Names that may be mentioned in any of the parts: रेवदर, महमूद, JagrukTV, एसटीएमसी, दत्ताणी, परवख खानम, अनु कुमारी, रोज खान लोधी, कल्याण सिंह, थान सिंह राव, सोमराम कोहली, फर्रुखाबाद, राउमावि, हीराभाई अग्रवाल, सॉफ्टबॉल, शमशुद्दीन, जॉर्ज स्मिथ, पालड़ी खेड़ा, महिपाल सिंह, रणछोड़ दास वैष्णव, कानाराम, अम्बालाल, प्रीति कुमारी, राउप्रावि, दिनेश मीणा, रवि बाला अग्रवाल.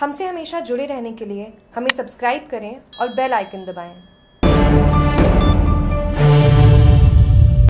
हमसे हमेशा जुड़े रहने के लिए हमें सब्सक्राइब करें और बेल आइकन दबाएं।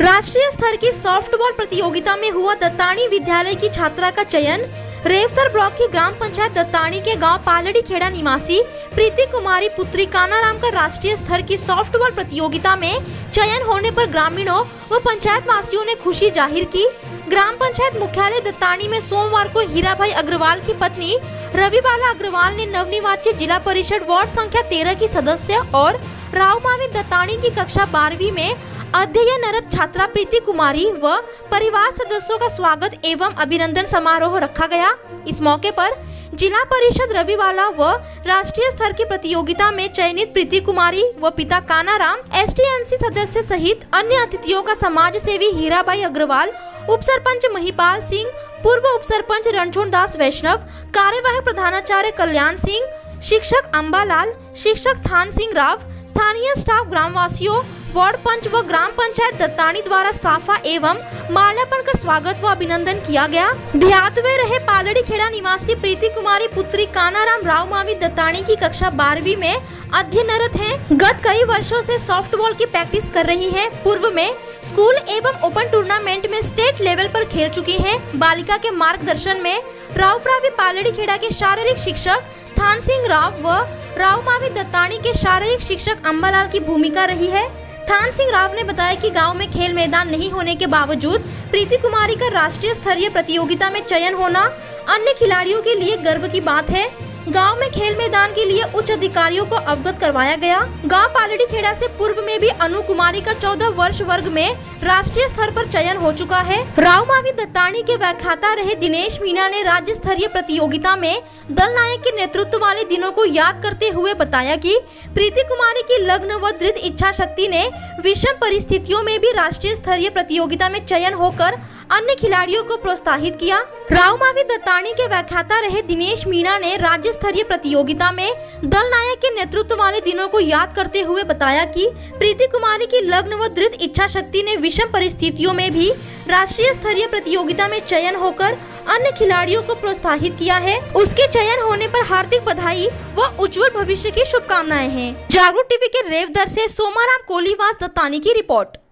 राष्ट्रीय स्तर की सॉफ्टबॉल प्रतियोगिता में हुआ दत्ताणी विद्यालय की छात्रा का चयन। रेवदर ब्लॉक की ग्राम पंचायत दत्ताणी के गांव पालड़ी खेड़ा निवासी प्रीति कुमारी पुत्री कानाराम का राष्ट्रीय स्तर की सॉफ्टबॉल प्रतियोगिता में चयन होने पर ग्रामीणों व पंचायत वासियों ने खुशी जाहिर की। ग्राम पंचायत मुख्यालय दत्ताणी में सोमवार को हीराभाई अग्रवाल की पत्नी रवि बाला अग्रवाल ने नवनिर्वाचित जिला परिषद वार्ड संख्या 13 की सदस्य और राउमावि दत्ताणी की कक्षा 12वीं में अध्ययनरत छात्रा प्रीति कुमारी व परिवार सदस्यों का स्वागत एवं अभिनंदन समारोह रखा गया। इस मौके पर जिला परिषद रवि बाला व राष्ट्रीय स्तर की प्रतियोगिता में चयनित प्रीति कुमारी व पिता कानाराम, एसटीएमसी सदस्य सहित अन्य अतिथियों का समाज सेवी हीराभाई अग्रवाल, उप सरपंच महिपाल सिंह, पूर्व उप सरपंच रणछोड़ दास वैष्णव, कार्यवाहक प्रधानाचार्य कल्याण सिंह, शिक्षक अम्बालाल, शिक्षक थान सिंह राव, स्थानीय स्टाफ, ग्रामवासियों, वार्ड पंच व ग्राम पंचायत दत्ताणी द्वारा साफा एवं माल्यार्पण कर स्वागत व अभिनंदन किया गया। ध्यातवे रहे पालड़ी खेड़ा निवासी प्रीति कुमारी पुत्री कानाराम राउमावि दत्ताणी की कक्षा 12वीं में अध्ययनरत हैं। गत कई वर्षों से सॉफ्टबॉल की प्रैक्टिस कर रही हैं। पूर्व में स्कूल एवं ओपन टूर्नामेंट में स्टेट लेवल पर खेल चुकी हैं। बालिका के मार्गदर्शन में राउप्रावि पालड़ी खेड़ा के शारीरिक शिक्षक थान सिंह राव व राउमावि दत्ताणी के शारीरिक शिक्षक अम्बालाल की भूमिका रही है। थान सिंह राव ने बताया कि गांव में खेल मैदान नहीं होने के बावजूद प्रीति कुमारी का राष्ट्रीय स्तरीय प्रतियोगिता में चयन होना अन्य खिलाड़ियों के लिए गर्व की बात है। गांव में खेल मैदान के लिए उच्च अधिकारियों को अवगत करवाया गया। गांव पालड़ी खेड़ा से पूर्व में भी अनु कुमारी का 14 वर्ष वर्ग में राष्ट्रीय स्तर पर चयन हो चुका है। राउमावि दत्ताणी के व्याख्याता रहे दिनेश मीणा ने राज्य स्तरीय प्रतियोगिता में दल नायक के नेतृत्व वाले दिनों को याद करते हुए बताया कि प्रीति कुमारी की लग्न व दृढ़ इच्छा शक्ति ने विषम परिस्थितियों में भी राष्ट्रीय स्तरीय प्रतियोगिता में चयन होकर अन्य खिलाड़ियों को प्रोत्साहित किया। राउमावि दत्ताणी के व्याख्याता रहे दिनेश मीणा ने राज्य स्तरीय प्रतियोगिता में दल नायक के नेतृत्व वाले दिनों को याद करते हुए बताया कि प्रीति कुमारी की लग्न व दृढ़ इच्छा शक्ति ने विषम परिस्थितियों में भी राष्ट्रीय स्तरीय प्रतियोगिता में चयन होकर अन्य खिलाड़ियों को प्रोत्साहित किया है। उसके चयन होने पर हार्दिक बधाई व उज्जवल भविष्य की शुभकामनाएं हैं। जागरूक टीवी के रेवदर से सोमराम कोहली दत्ताणी की रिपोर्ट।